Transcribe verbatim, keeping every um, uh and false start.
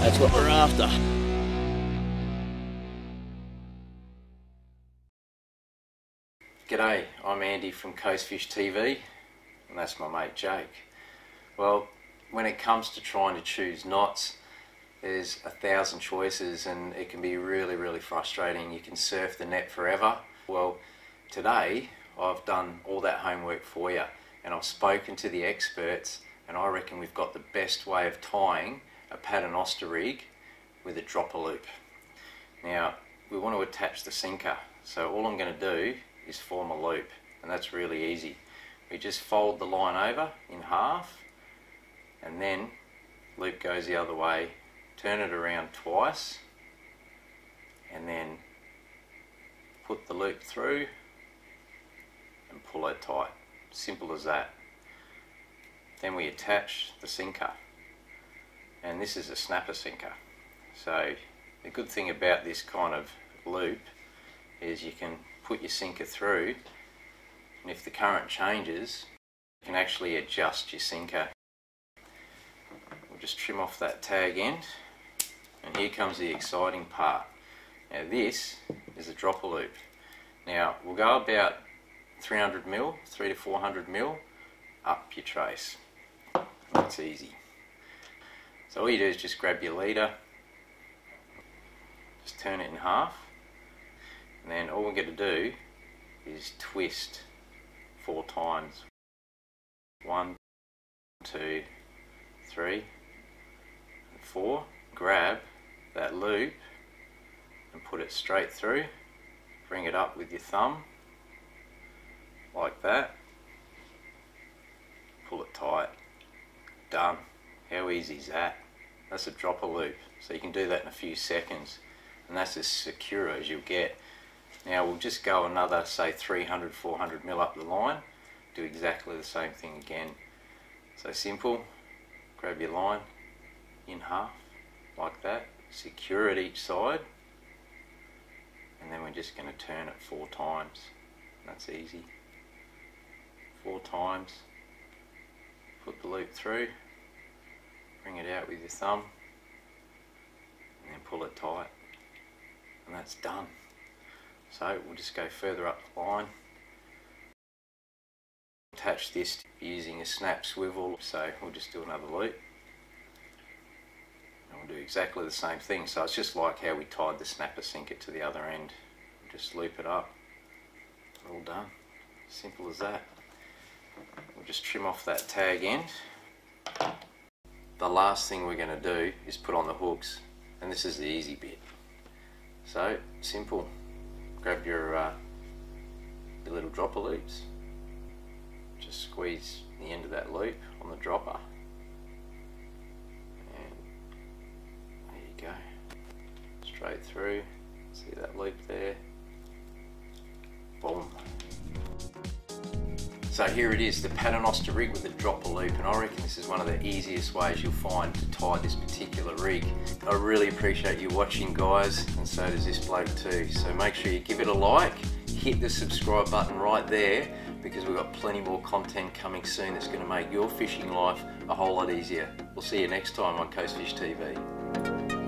That's what we're after. G'day, I'm Andy from Coastfish T V, and that's my mate Jake. Well, when it comes to trying to choose knots, there's a thousand choices and it can be really, really frustrating. You can surf the net forever. Well, today I've done all that homework for you, and I've spoken to the experts, and I reckon we've got the best way of tying a Paternoster rig with a dropper loop. Now, we want to attach the sinker, so all I'm going to do is form a loop, and that's really easy. We just fold the line over in half, and then loop goes the other way, turn it around twice, and then put the loop through and pull it tight. Simple as that. Then we attach the sinker, and this is a snapper sinker. So the good thing about this kind of loop is you can put your sinker through, and if the current changes, you can actually adjust your sinker. We'll just trim off that tag end, and here comes the exciting part. Now, this is a dropper loop. Now, we'll go about three hundred mil, three to four hundred mil up your trace. That's easy. So all you do is just grab your leader, just turn it in half, and then all we're going to do is twist four times. One, two, three, and four. Grab that loop and put it straight through. Bring it up with your thumb, like that. Pull it tight. Done. How easy is that? That's a dropper loop. So you can do that in a few seconds, and that's as secure as you'll get. Now we'll just go another, say, three hundred, four hundred mil up the line, do exactly the same thing again. So simple, grab your line in half, like that, secure it each side, and then we're just going to turn it four times. That's easy. Four times, put the loop through, bring it out with your thumb, and then pull it tight, and that's done. So we'll just go further up the line. Attach this using a snap swivel, so we'll just do another loop. And we'll do exactly the same thing. So it's just like how we tied the snapper sinker to the other end. We'll just loop it up. All done. Simple as that. We'll just trim off that tag end. The last thing we're going to do is put on the hooks, and this is the easy bit. So simple. Grab your, uh, your little dropper loops, just squeeze the end of that loop on the dropper, and there you go, straight through, see that loop there, boom. So here it is, the Paternoster rig with a dropper loop, and I reckon this is one of the easiest ways you'll find to tie this particular rig. I really appreciate you watching, guys, and so does this bloke too. So make sure you give it a like, hit the subscribe button right there, because we've got plenty more content coming soon that's going to make your fishing life a whole lot easier. We'll see you next time on Coastfish T V.